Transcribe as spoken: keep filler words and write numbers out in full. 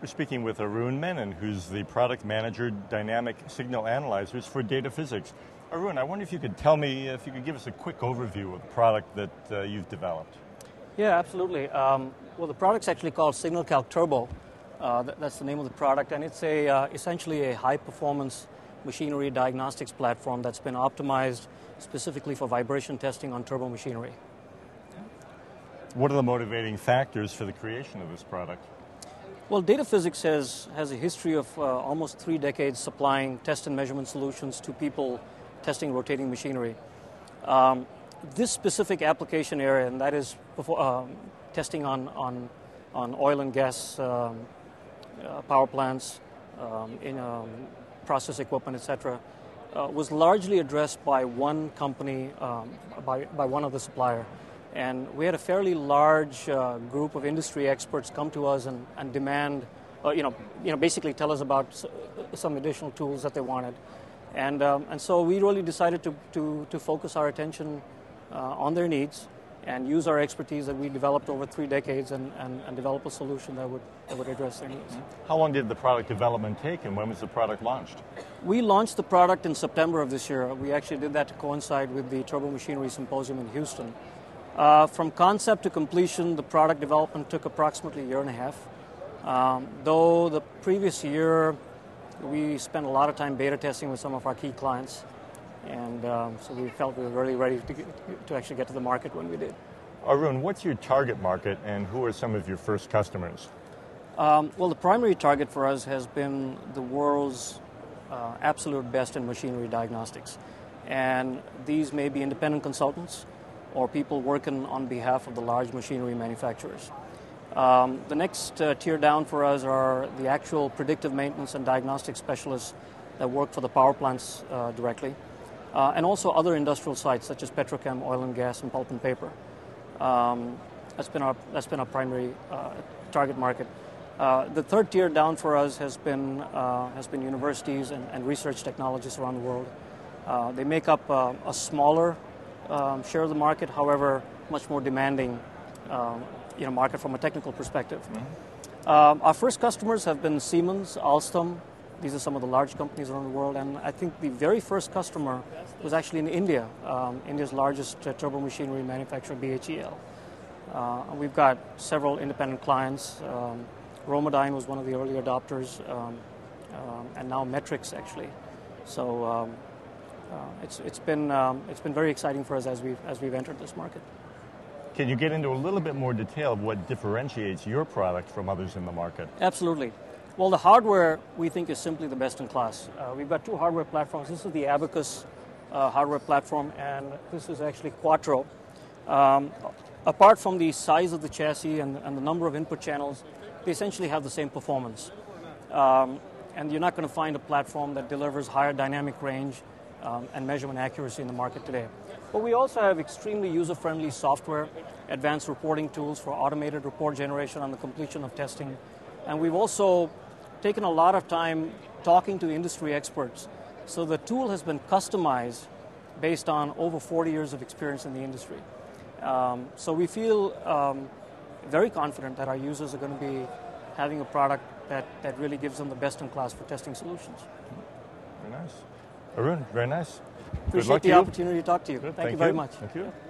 We're speaking with Arun Menon, who's the product manager, Dynamic Signal Analyzers for Data Physics. Arun, I wonder if you could tell me, if you could give us a quick overview of the product that uh, you've developed. Yeah, absolutely. Um, well, the product's actually called SignalCalc Turbo. Uh, that, that's the name of the product, and it's a uh, essentially a high-performance machinery diagnostics platform that's been optimized specifically for vibration testing on turbomachinery. What are the motivating factors for the creation of this product? Well, Data Physics has, has a history of uh, almost three decades supplying test and measurement solutions to people testing rotating machinery. Um, this specific application area, and that is before, um, testing on, on, on oil and gas um, uh, power plants, um, in um, process equipment, et cetera, uh, was largely addressed by one company, um, by, by one other supplier. And we had a fairly large uh, group of industry experts come to us and, and demand, uh, you know, you know, basically tell us about s some additional tools that they wanted. And, um, and so we really decided to, to, to focus our attention uh, on their needs and use our expertise that we developed over three decades and, and, and develop a solution that would, that would address their needs. How long did the product development take, and when was the product launched? We launched the product in September of this year. We actually did that to coincide with the Turbomachinery Symposium in Houston. Uh, from concept to completion, the product development took approximately a year and a half. Um, though the previous year, we spent a lot of time beta testing with some of our key clients, and um, so we felt we were really ready to, get, to actually get to the market when we did. Arun, what's your target market, and who are some of your first customers? Um, well, the primary target for us has been the world's uh, absolute best in machinery diagnostics, and these may be independent consultants or people working on behalf of the large machinery manufacturers. Um, the next uh, tier down for us are the actual predictive maintenance and diagnostic specialists that work for the power plants uh, directly, uh, and also other industrial sites such as petrochem, oil and gas, and pulp and paper. Um, that's been our, that's been our primary uh, target market. Uh, the third tier down for us has been, uh, has been universities and, and research technologists around the world. Uh, they make up uh, a smaller Um, share of the market, however, much more demanding, um, you know, market from a technical perspective. Mm-hmm. um, our first customers have been Siemens, Alstom. These are some of the large companies around the world, and I think the very first customer was actually in India, um, India's largest uh, turbomachinery manufacturer, B H E L. Uh, we've got several independent clients. Um, Romadyne was one of the early adopters, um, um, and now Metrics, actually. So. Um, Uh, it's, it's, been, um, it's been very exciting for us as we've, as we've entered this market. Can you get into a little bit more detail of what differentiates your product from others in the market? Absolutely. Well, the hardware, we think, is simply the best in class. Uh, we've got two hardware platforms. This is the Abacus uh, hardware platform, and this is actually Quattro. Um, apart from the size of the chassis and, and the number of input channels, they essentially have the same performance. Um, and you're not going to find a platform that delivers higher dynamic range Um, and measurement accuracy in the market today. But we also have extremely user-friendly software, advanced reporting tools for automated report generation on the completion of testing. And we've also taken a lot of time talking to industry experts. So the tool has been customized based on over forty years of experience in the industry. Um, so we feel um, very confident that our users are going to be having a product that, that really gives them the best-in-class for testing solutions. Very nice. Arun, very nice. Appreciate the opportunity to talk to you. Thank you very much. Thank you.